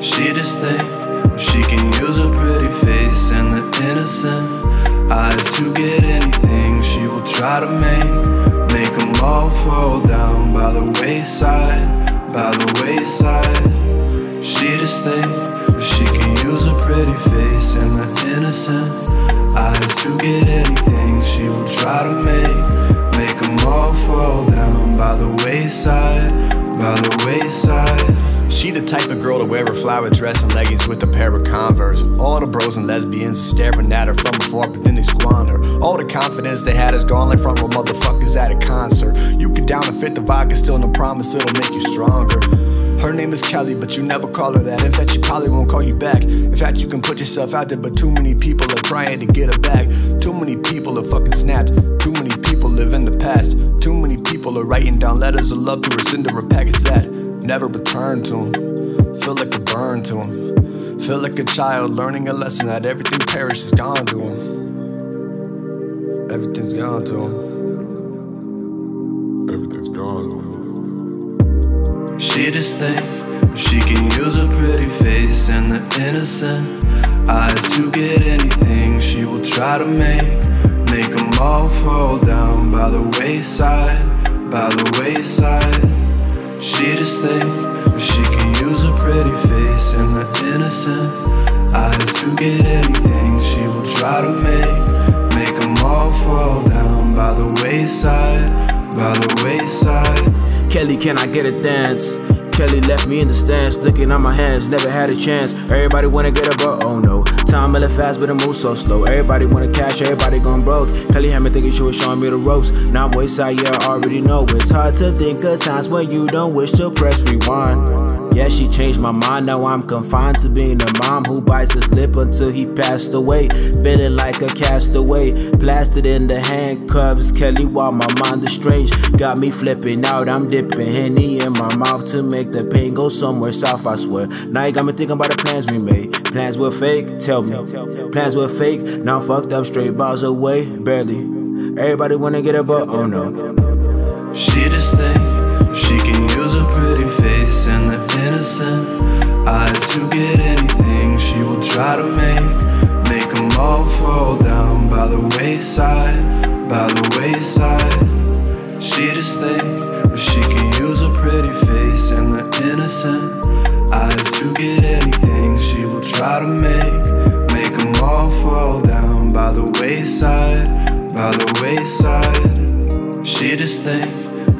She just thinks she can use her pretty face and the innocent eyes to get anything. She will try to make them all fall down by the wayside, by the wayside. She just thinks she can use her pretty face and the innocent eyes to get anything. She will try to make them all fall down by the wayside, by the wayside. She the type of girl to wear a flower dress and leggings with a pair of Converse. All the bros and lesbians staring at her from afar, but then they squander. All the confidence they had is gone like front row motherfuckers at a concert. You could down and fit the vodka, still no promise it'll make you stronger. Her name is Kelly, but you never call her that. In fact, she probably won't call you back. In fact, you can put yourself out there, but too many people are trying to get her back. Too many people are fucking snapped. Too many people live in the past. Too many people are writing down letters of love to rescind or a package that never return to him. Feel like a burn to him. Feel like a child learning a lesson that everything perished is gone to him. Everything's gone to him. Everything's gone to him. She just thinks she can use her pretty face and the innocent eyes to get anything. She will try to make them all fall down by the wayside, by the wayside. She just thinks she can use her pretty face and the innocent eyes to get anything. She will try to make them all fall down by the wayside, by the wayside. Kelly, can I get a dance? Kelly left me in the stands, looking at my hands, never had a chance. Everybody wanna get a but oh no. Time moving fast, but it moves so slow. Everybody wanna cash, everybody gone broke. Kelly had me thinking she was showing me the ropes. Now I'm wayside, yeah, I already know. It's hard to think of times when you don't wish to press rewind. Yeah, she changed my mind, now I'm confined to being a mom who bites his lip until he passed away. Feeling like a castaway, blasted in the handcuffs. Kelly, while my mind is strange, got me flipping out. I'm dipping Henny in my mouth to make the pain go somewhere south, I swear. Now you got me thinking about the plans we made. Plans were fake, tell me. Plans were fake, now I'm fucked up, straight bars away, barely. Everybody wanna get a but oh no. She just thinks she can use her pretty face and the innocent eyes to get anything. She will try to make them all fall down by the wayside, by the wayside. She just thinks she can use her pretty face and the innocent eyes to get anything. She will try to make them all fall down by the wayside, by the wayside. She just thinks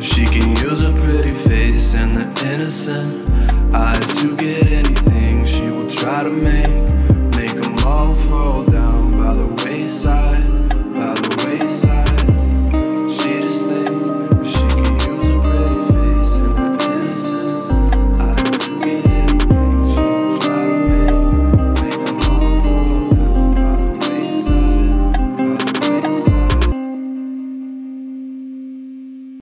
she can use her pretty face and the innocent eyes to get anything. She will try to make them all fall down.